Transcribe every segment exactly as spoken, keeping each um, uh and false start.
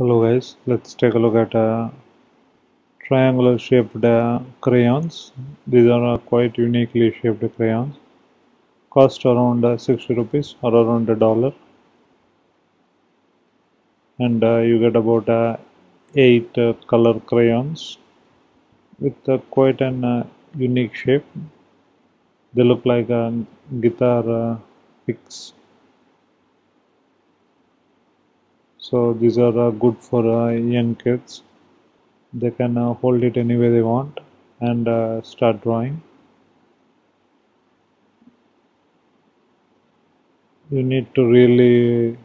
Hello guys, let's take a look at uh, triangular shaped uh, crayons. These are uh, quite uniquely shaped crayons. Cost around uh, sixty rupees or around a dollar. And uh, you get about uh, eight uh, color crayons with uh, quite an uh, unique shape. They look like uh, guitar uh, picks. So these are uh, good for uh, young kids. They can uh, hold it any way they want and uh, start drawing. You need to really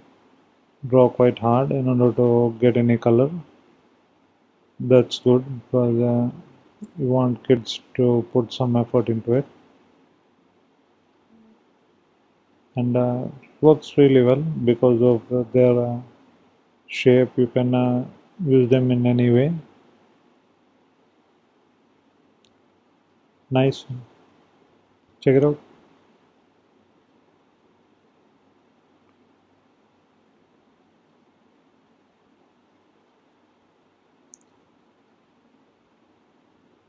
draw quite hard in order to get any color. That's good because uh, you want kids to put some effort into it. And uh, works really well because of uh, their uh, shape. You can uh, use them in any way. Nice. Check it out.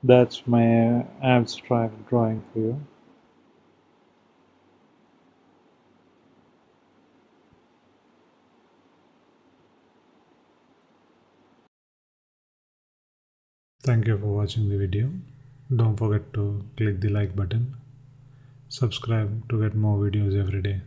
That's my abstract drawing for you. Thank you for watching the video. Don't forget to click the like button. Subscribe to get more videos every day.